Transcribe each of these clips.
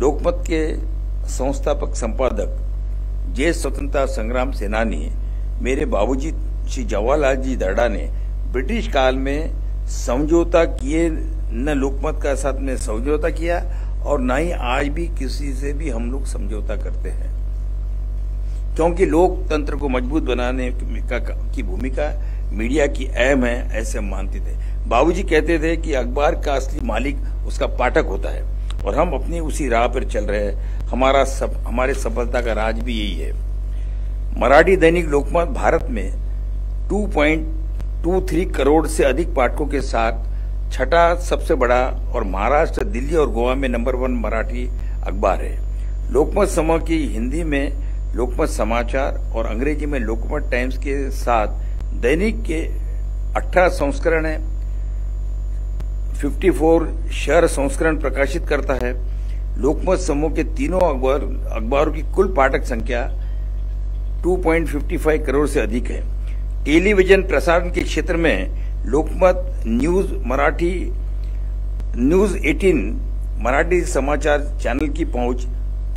लोकमत के संस्थापक संपादक जय स्वतंत्रता संग्राम सेनानी मेरे बाबूजी श्री जवाहरलाल जी दर्डा ने ब्रिटिश काल में समझौता किए, न लोकमत का साथ में समझौता किया और न ही आज भी किसी से भी हम लोग समझौता करते हैं, क्योंकि लोकतंत्र को मजबूत बनाने की भूमिका मीडिया की अहम है, ऐसे हम मानते थे। बाबूजी कहते थे कि अखबार का असली मालिक उसका पाठक होता है और हम अपनी उसी राह पर चल रहे हैं। हमारे सफलता का राज भी यही है। मराठी दैनिक लोकमत भारत में 2.23 करोड़ से अधिक पाठकों के साथ छठा सबसे बड़ा और महाराष्ट्र, दिल्ली और गोवा में नंबर 1 मराठी अखबार है। लोकमत समूह की हिंदी में लोकमत समाचार और अंग्रेजी में लोकमत टाइम्स के साथ दैनिक के 18 संस्करण है, 54 शहर संस्करण प्रकाशित करता है। लोकमत समूह के तीनों अखबारों की कुल पाठक संख्या 2.55 करोड़ से अधिक है। टेलीविजन प्रसारण के क्षेत्र में लोकमत, न्यूज मराठी, न्यूज 18 मराठी समाचार चैनल की पहुंच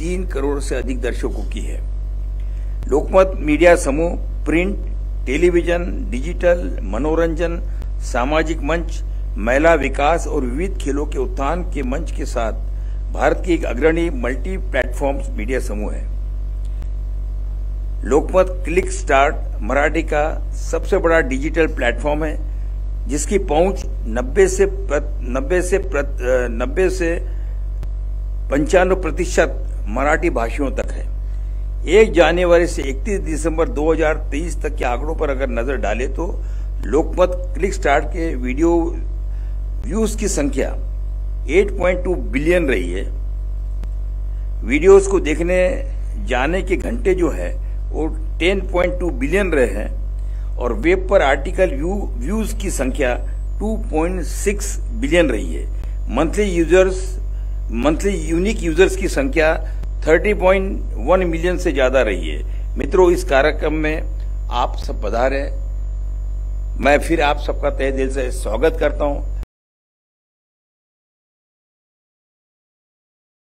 3 करोड़ से अधिक दर्शकों की है। लोकमत मीडिया समूह प्रिंट, टेलीविजन, डिजिटल, मनोरंजन, सामाजिक मंच, महिला विकास और विविध खेलों के उत्थान के मंच के साथ भारत की एक अग्रणी मल्टी प्लेटफॉर्म्स मीडिया समूह है। लोकमत क्लिक स्टार्ट मराठी का सबसे बड़ा डिजिटल प्लेटफॉर्म है, जिसकी पहुंच 90 से 95% मराठी भाषियों तक है। 1 जनवरी से 31 दिसंबर 2023 तक के आंकड़ों पर अगर नजर डाले तो लोकमत क्लिक स्टार्ट के वीडियो व्यूज की संख्या 8.2 बिलियन रही है। वीडियोस को देखने जाने के घंटे जो है वो 10.2 बिलियन रहे हैं और वेब पर आर्टिकल व्यूज की संख्या 2.6 बिलियन रही है। मंथली यूनिक यूजर्स की संख्या 30.1 मिलियन से ज्यादा रही है। मित्रों, इस कार्यक्रम में आप सब पधारे, मैं फिर आप सबका तहे दिल से स्वागत करता हूं।